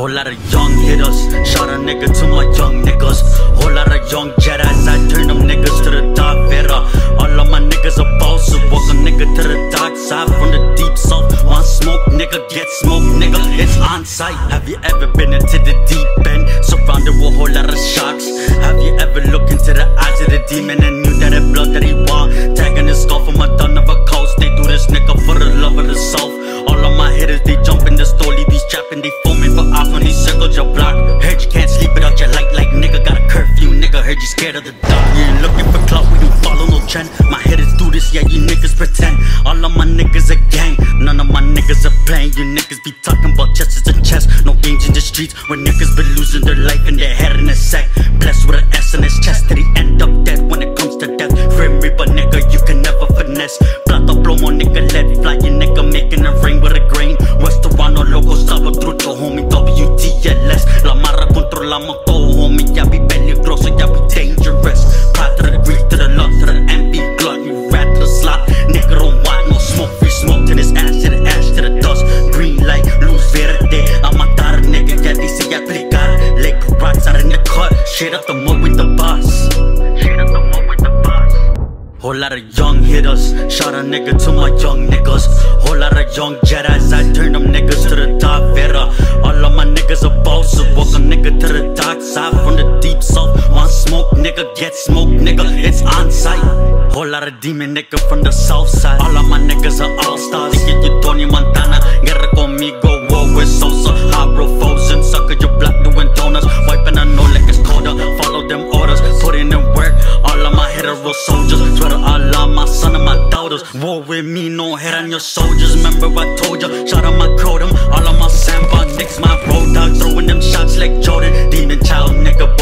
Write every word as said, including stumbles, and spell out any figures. Whole lot of young hitters, shout a nigga to my young niggas. Whole lot of young Jedi's, I turn them niggas to the top era. All of my niggas are bosses, walk a nigga to the dark side. From the deep south, want smoke, nigga, get smoke, nigga, it's on site. Have you ever been into the deep end, surrounded with a whole lot of sharks? Have you ever looked into the eyes of the demon and knew that it blood that he want? Tagging his skull from a thun of a coast, they do this nigga for the love of the south. All of my hitters, they jump in the story, these trapping, they foaming for off when they circle your block. Heard you can't sleep without your light, like nigga got a curfew, nigga, heard you scared of the dark. You ain't looking for clout, we don't follow no trend. My hitters do this, yeah, you niggas pretend. All of my niggas a gang, none of my niggas are playing. You niggas be talking about chess, it's a chess, no games in the streets, where niggas been losing their life and their head in a sack. Blessed with an S in his chest, that he end up dead when it comes to death. Grim Reaper, nigga, you can never finesse. Plata plomo, nigga, lead fly, you nigga making a rain with a grain. Restaurant, loco, sabotrucho, homie, W T L S. La marra controlamos todo, homie, ya vi peligroso, ya vi dangerous. Pride to the greed, to the love, to the envy, glut, you rat to the slot. Nigga don't want no smoke, free smoke to this ass, to the ash, to the dust. Green light, luz verde, a matar, nigga, ya dice, ya aplicar. Lake rocks out in the cut, shit up the mud with the boss. Shit up the mud with the boss. Whole lot of young hitters, shout a nigga to my young niggas. Whole lot of young Jedi's, I turn them niggas to the top era. All of my niggas are bosses, walk a nigga to the dark side. From the deep south, want smoke, nigga, get smoke, nigga, it's on sight. Whole lot of demon nigga from the south side. All of my niggas are all stars. Nigga, you Tony Montana, guerra conmigo, war with Sosa. Habro frozen, sucker, you black doing donuts. Wiping a no like it's colder, follow them orders, put in them work. All of my hitter real soldiers, Allah, my son and my daughters. War with me, no head on your soldiers. Remember I told ya, shout out my crowdom. All of my samba, nicks my road dog, throwing them shots like Jordan. Demon child, nigga.